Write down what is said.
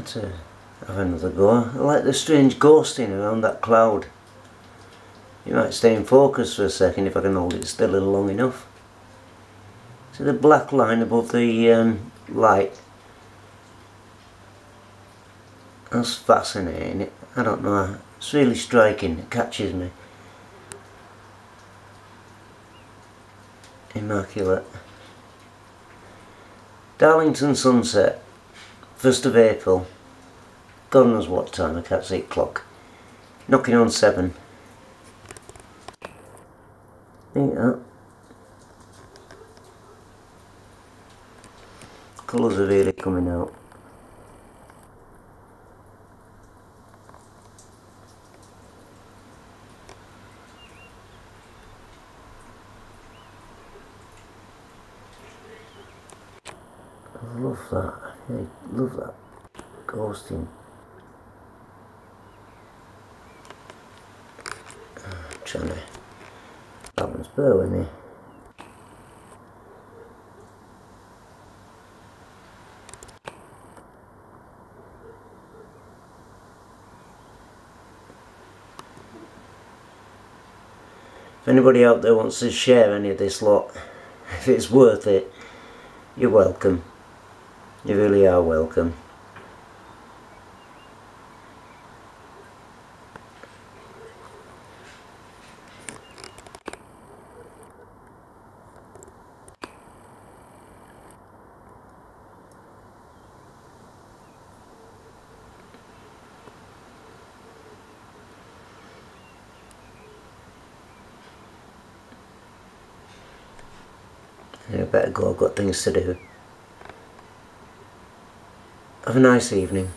Let's have another go. I like the strange ghosting around that cloud. You might stay in focus for a second if I can hold it still a little long enough. See the black line above the light? That's fascinating. I don't know, it's really striking, it catches me. Immaculate. Darlington sunset, 1st of April, God knows what time, I can't see the clock, knocking on 7. Think that. Colours are really coming out. I love that. I love that ghosting. I'm trying to balance Berwin here. If anybody out there wants to share any of this lot, if it's worth it, you're welcome. You really are welcome. Yeah, I better go, I've got things to do. Have a nice evening.